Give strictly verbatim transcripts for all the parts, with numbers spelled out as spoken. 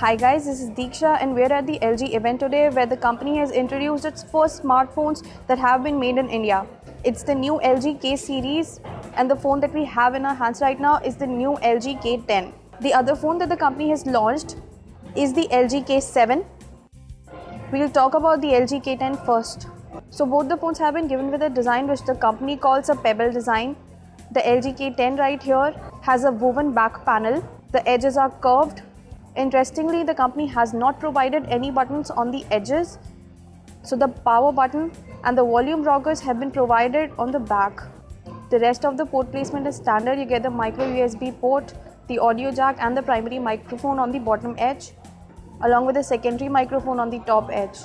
Hi guys, this is Deeksha and we're at the L G event today where the company has introduced its first smartphones that have been made in India. It's the new L G K series and the phone that we have in our hands right now is the new L G K ten. The other phone that the company has launched is the L G K seven. We'll talk about the L G K ten first. So both the phones have been given with a design which the company calls a pebble design. The L G K ten right here has a woven back panel. The edges are curved. Interestingly, the company has not provided any buttons on the edges, so the power button and the volume rockers have been provided on the back. The rest of the port placement is standard. You get the micro U S B port, the audio jack and the primary microphone on the bottom edge, along with a secondary microphone on the top edge.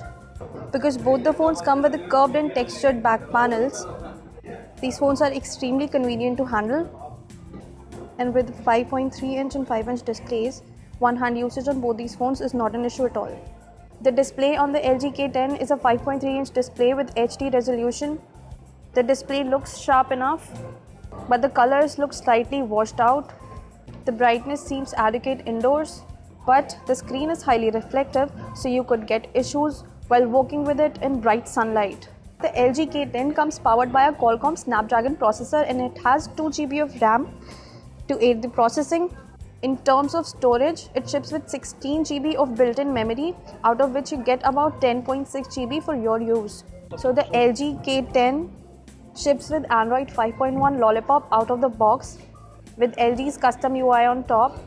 Because both the phones come with the curved and textured back panels, these phones are extremely convenient to handle. And with five point three inch and five inch displays, one hand usage on both these phones is not an issue at all. The display on the L G K ten is a five point three inch display with H D resolution. The display looks sharp enough, but the colors look slightly washed out. The brightness seems adequate indoors, but the screen is highly reflective, so you could get issues while working with it in bright sunlight. The L G K ten comes powered by a Qualcomm Snapdragon processor and it has two G B of RAM to aid the processing. In terms of storage, it ships with sixteen G B of built-in memory, out of which you get about ten point six G B for your use. So the L G K ten ships with Android five point one Lollipop out of the box with L G's custom U I on top.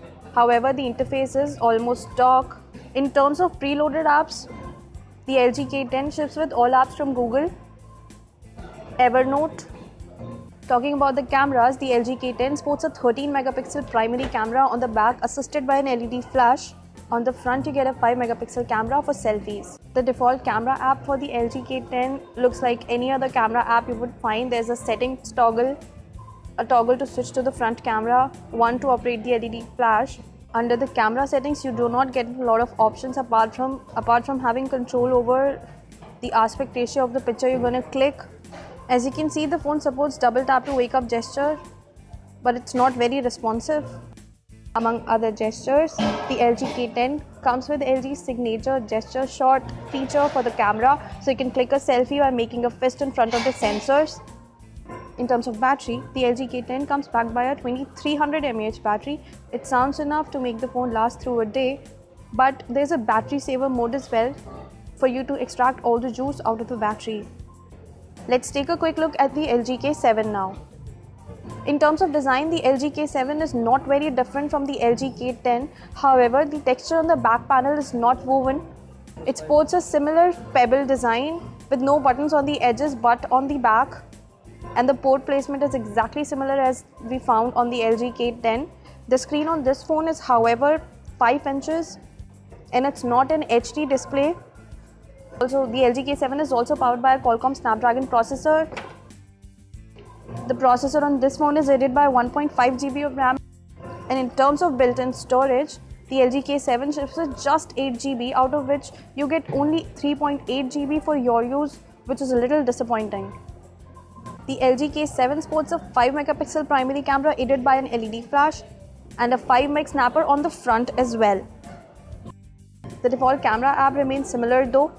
However, the interface is almost stock. In terms of preloaded apps, the L G K ten ships with all apps from Google, Evernote. Talking about the cameras, the L G K ten sports a thirteen megapixel primary camera on the back assisted by an L E D flash. On the front you get a five megapixel camera for selfies. The default camera app for the L G K ten looks like any other camera app you would find. There's a settings toggle, a toggle to switch to the front camera, one to operate the L E D flash. Under the camera settings you do not get a lot of options apart from, apart from having control over the aspect ratio of the picture you're going to click. As you can see, the phone supports double tap to wake up gesture, but it's not very responsive. Among other gestures, the L G K ten comes with L G's signature gesture shot feature for the camera, so you can click a selfie by making a fist in front of the sensors. In terms of battery, the L G K ten comes backed by a twenty-three hundred milliamp hour battery. It sounds enough to make the phone last through a day, but there's a battery saver mode as well for you to extract all the juice out of the battery. Let's take a quick look at the L G K seven now. In terms of design, the L G K seven is not very different from the L G K ten. However, the texture on the back panel is not woven. It sports a similar pebble design with no buttons on the edges but on the back. And the port placement is exactly similar as we found on the L G K ten. The screen on this phone is however five inches and it's not an H D display. Also, the L G K seven is also powered by a Qualcomm Snapdragon processor. The processor on this phone is aided by one point five G B of RAM. And in terms of built-in storage, the L G K seven ships with just eight G B, out of which you get only three point eight G B for your use, which is a little disappointing. The L G K seven sports a five megapixel primary camera aided by an L E D flash and a five meg snapper on the front as well. The default camera app remains similar though.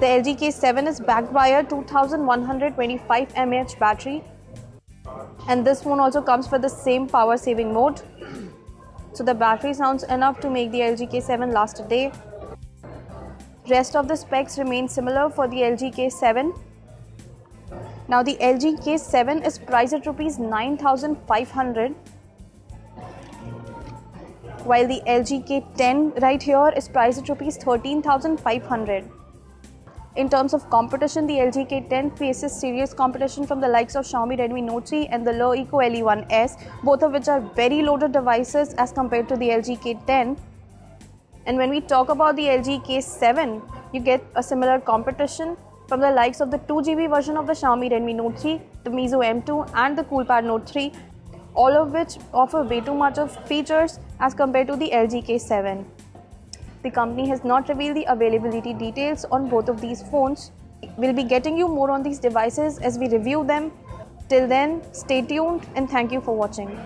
The L G K seven is backed by a two thousand one hundred twenty-five milliamp hour battery and this phone also comes with the same power saving mode. So the battery sounds enough to make the L G K seven last a day. Rest of the specs remain similar for the L G K seven. Now the L G K seven is priced at rupees nine thousand five hundred, while the L G K ten right here is priced at rupees thirteen thousand five hundred. In terms of competition, the L G K ten faces serious competition from the likes of Xiaomi Redmi Note three and the LeEco L E one S, both of which are very loaded devices as compared to the L G K ten. And when we talk about the L G K seven, you get a similar competition from the likes of the two G B version of the Xiaomi Redmi Note three, the Meizu M two and the Coolpad Note three, all of which offer way too much of features as compared to the L G K seven. The company has not revealed the availability details on both of these phones. We'll be getting you more on these devices as we review them. Till then, stay tuned and thank you for watching.